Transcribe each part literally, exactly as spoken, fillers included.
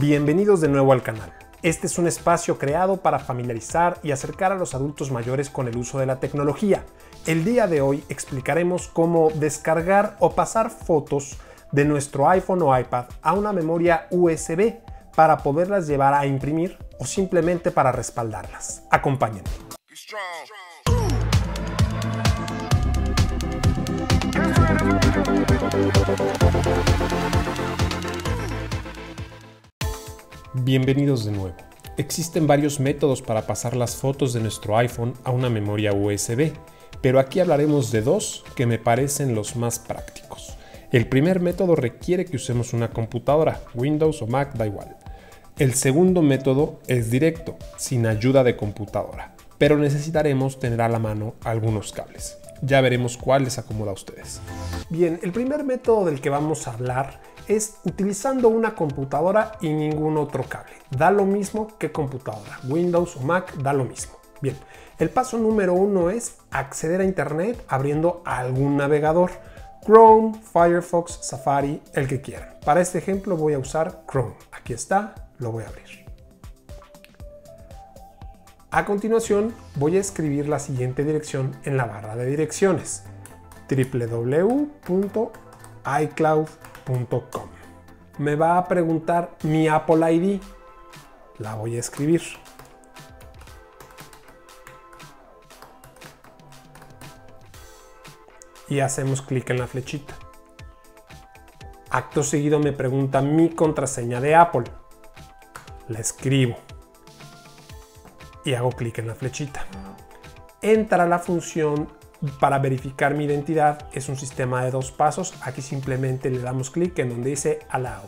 Bienvenidos de nuevo al canal. Este es un espacio creado para familiarizar y acercar a los adultos mayores con el uso de la tecnología. El día de hoy explicaremos cómo descargar o pasar fotos de nuestro iPhone o iPad a una memoria U S B para poderlas llevar a imprimir o simplemente para respaldarlas. Acompáñenme. Bienvenidos de nuevo. Existen varios métodos para pasar las fotos de nuestro iPhone a una memoria U S B, pero aquí hablaremos de dos que me parecen los más prácticos. El primer método requiere que usemos una computadora, Windows o Mac, da igual. El segundo método es directo, sin ayuda de computadora, pero necesitaremos tener a la mano algunos cables. Ya veremos cuál les acomoda a ustedes. Bien, el primer método del que vamos a hablar es utilizando una computadora y ningún otro cable. Da lo mismo que computadora, Windows o Mac, da lo mismo. Bien, el paso número uno es acceder a internet abriendo algún navegador. Chrome, Firefox, Safari, el que quieran. Para este ejemplo voy a usar Chrome. Aquí está, lo voy a abrir. A continuación voy a escribir la siguiente dirección en la barra de direcciones: w w w punto i cloud punto com. Me va a preguntar mi Apple I D. La voy a escribir. Y hacemos clic en la flechita. Acto seguido me pregunta mi contraseña de Apple. La escribo. Y hago clic en la flechita. Entra la función para verificar mi identidad. Es un sistema de dos pasos. Aquí simplemente le damos clic en donde dice Allow.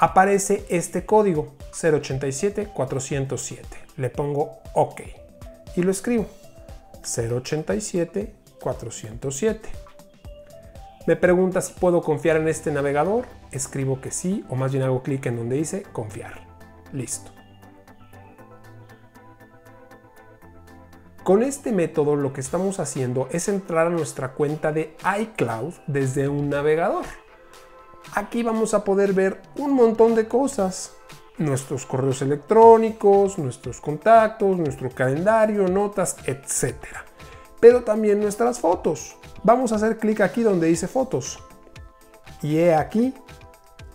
Aparece este código cero ocho siete cuatro cero siete. Le pongo OK. Y lo escribo. cero ocho siete cuatro cero siete. Me pregunta si puedo confiar en este navegador. Escribo que sí, o más bien hago clic en donde dice confiar. Listo. Con este método lo que estamos haciendo es entrar a nuestra cuenta de iCloud desde un navegador. Aquí vamos a poder ver un montón de cosas: nuestros correos electrónicos, nuestros contactos, nuestro calendario, notas, etcétera. Pero también nuestras fotos. Vamos a hacer clic aquí donde dice fotos. Y he aquí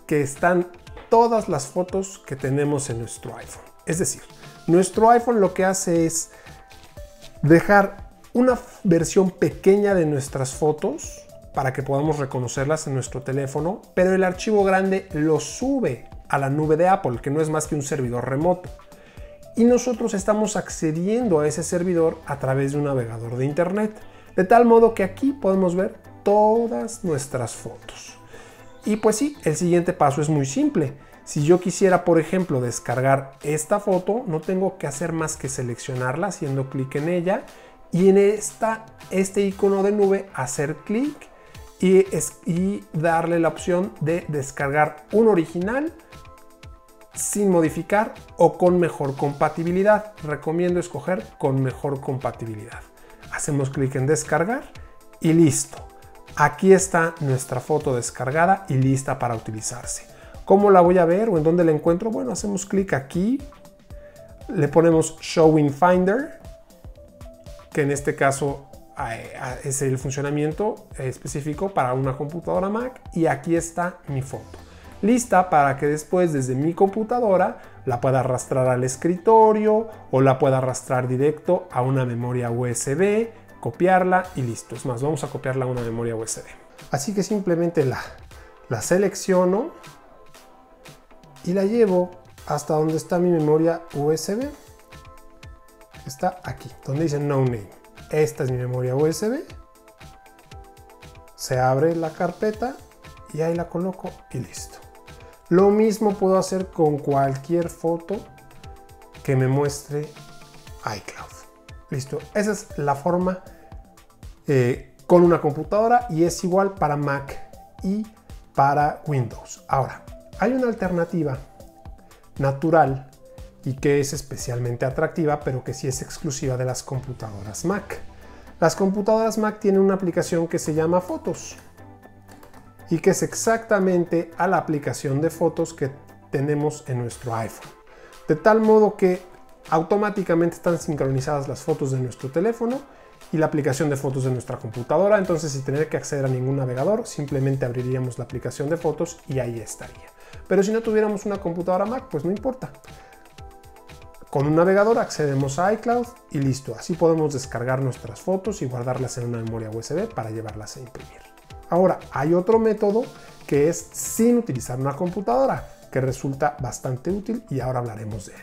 que están todas las fotos que tenemos en nuestro iPhone. Es decir, nuestro iPhone lo que hace es dejar una versión pequeña de nuestras fotos para que podamos reconocerlas en nuestro teléfono, pero el archivo grande lo sube a la nube de Apple, que no es más que un servidor remoto. Y nosotros estamos accediendo a ese servidor a través de un navegador de internet, de tal modo que aquí podemos ver todas nuestras fotos. Y pues sí, el siguiente paso es muy simple. Si yo quisiera, por ejemplo, descargar esta foto, no tengo que hacer más que seleccionarla haciendo clic en ella y en esta, este icono de nube hacer clic y, y darle la opción de descargar un original sin modificar o con mejor compatibilidad. Recomiendo escoger con mejor compatibilidad. Hacemos clic en descargar y listo. Aquí está nuestra foto descargada y lista para utilizarse. ¿Cómo la voy a ver o en dónde la encuentro? Bueno, hacemos clic aquí, le ponemos Show in Finder, que en este caso es el funcionamiento específico para una computadora Mac, y aquí está mi foto. Lista para que después desde mi computadora la pueda arrastrar al escritorio o la pueda arrastrar directo a una memoria U S B, copiarla y listo. Es más, vamos a copiarla a una memoria U S B. Así que simplemente la, la selecciono y la llevo hasta donde está mi memoria U S B. Está aquí, donde dice No Name. Esta es mi memoria U S B. Se abre la carpeta y ahí la coloco y listo. Lo mismo puedo hacer con cualquier foto que me muestre iCloud. Listo, esa es la forma eh, con una computadora y es igual para Mac y para Windows. Ahora, hay una alternativa natural y que es especialmente atractiva, pero que sí es exclusiva de las computadoras Mac. Las computadoras Mac tienen una aplicación que se llama Fotos. y que es exactamente a la aplicación de fotos que tenemos en nuestro iPhone. De tal modo que automáticamente están sincronizadas las fotos de nuestro teléfono y la aplicación de fotos de nuestra computadora, entonces sin tener que acceder a ningún navegador, simplemente abriríamos la aplicación de fotos y ahí estaría. Pero si no tuviéramos una computadora Mac, pues no importa. Con un navegador accedemos a iCloud y listo. Así podemos descargar nuestras fotos y guardarlas en una memoria U S B para llevarlas a imprimir. Ahora, hay otro método que es sin utilizar una computadora, que resulta bastante útil y ahora hablaremos de él.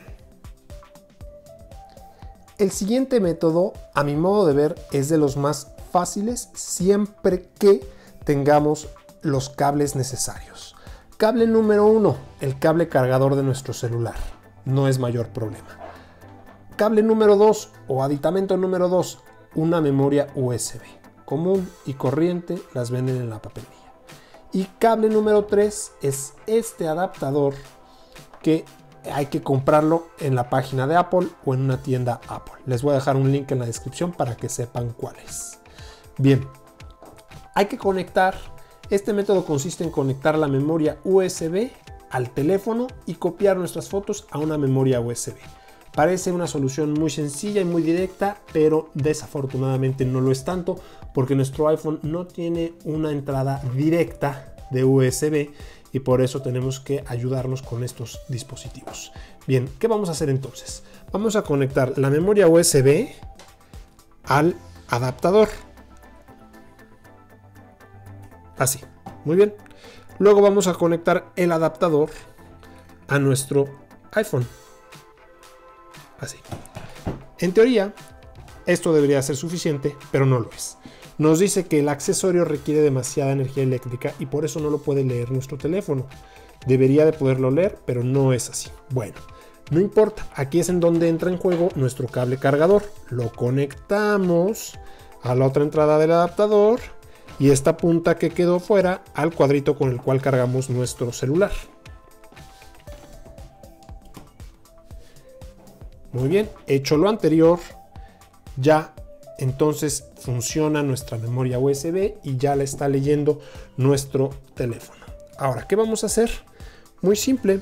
El siguiente método, a mi modo de ver, es de los más fáciles siempre que tengamos los cables necesarios. Cable número uno, el cable cargador de nuestro celular. No es mayor problema. Cable número dos o aditamento número dos, una memoria U S B. Común y corriente, las venden en la papelería. Y cable número tres es este adaptador que hay que comprarlo en la página de Apple o en una tienda Apple. Les voy a dejar un link en la descripción para que sepan cuál es. Bien, hay que conectar. Este método consiste en conectar la memoria U S B al teléfono y copiar nuestras fotos a una memoria U S B. Parece una solución muy sencilla y muy directa, pero desafortunadamente no lo es tanto porque nuestro iPhone no tiene una entrada directa de U S B y por eso tenemos que ayudarnos con estos dispositivos. Bien, ¿qué vamos a hacer entonces? Vamos a conectar la memoria U S B al adaptador. Así, muy bien. Luego vamos a conectar el adaptador a nuestro iPhone. Así. En teoría, esto debería ser suficiente, pero no lo es. Nos dice que el accesorio requiere demasiada energía eléctrica y por eso no lo puede leer nuestro teléfono. Debería de poderlo leer, pero no es así. Bueno, no importa. Aquí es en donde entra en juego nuestro cable cargador. Lo conectamos a la otra entrada del adaptador. Y esta punta que quedó fuera al cuadrito con el cual cargamos nuestro celular. Muy bien, hecho lo anterior, ya entonces funciona nuestra memoria U S B y ya la está leyendo nuestro teléfono. Ahora, ¿qué vamos a hacer? Muy simple.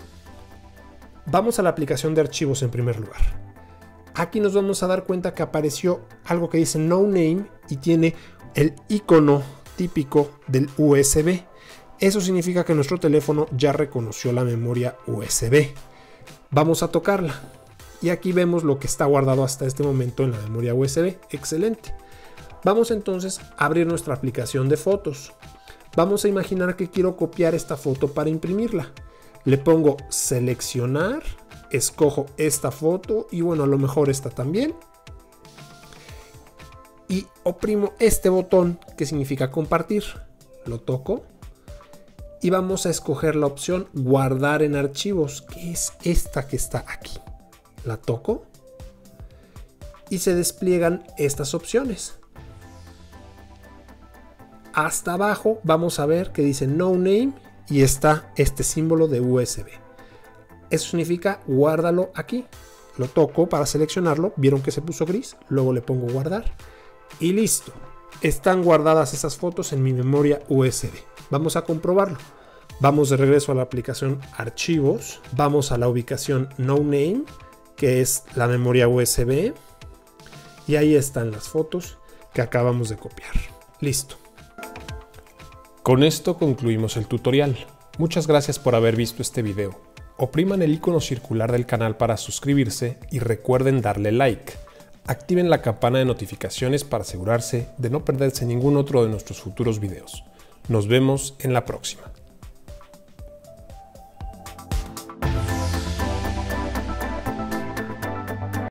Vamos a la aplicación de archivos en primer lugar. Aquí nos vamos a dar cuenta que apareció algo que dice No Name y tiene el icono típico del U S B. Eso significa que nuestro teléfono ya reconoció la memoria U S B. Vamos a tocarla y aquí vemos lo que está guardado hasta este momento en la memoria U S B. Excelente. Vamos entonces a abrir nuestra aplicación de fotos. Vamos a imaginar que quiero copiar esta foto para imprimirla. Le pongo seleccionar, escojo esta foto y bueno, a lo mejor esta también. Y oprimo este botón que significa compartir, lo toco y vamos a escoger la opción guardar en archivos, que es esta que está aquí. La toco y se despliegan estas opciones. Hasta abajo vamos a ver que dice No Name y está este símbolo de U S B. Eso significa guárdalo aquí. Lo toco para seleccionarlo, vieron que se puso gris, luego le pongo guardar. Y listo, están guardadas esas fotos en mi memoria U S B. Vamos a comprobarlo. Vamos de regreso a la aplicación Archivos, vamos a la ubicación No Name, que es la memoria U S B, y ahí están las fotos que acabamos de copiar. Listo. Con esto concluimos el tutorial. Muchas gracias por haber visto este video. Opriman el icono circular del canal para suscribirse y recuerden darle like. Activen la campana de notificaciones para asegurarse de no perderse ningún otro de nuestros futuros videos. Nos vemos en la próxima.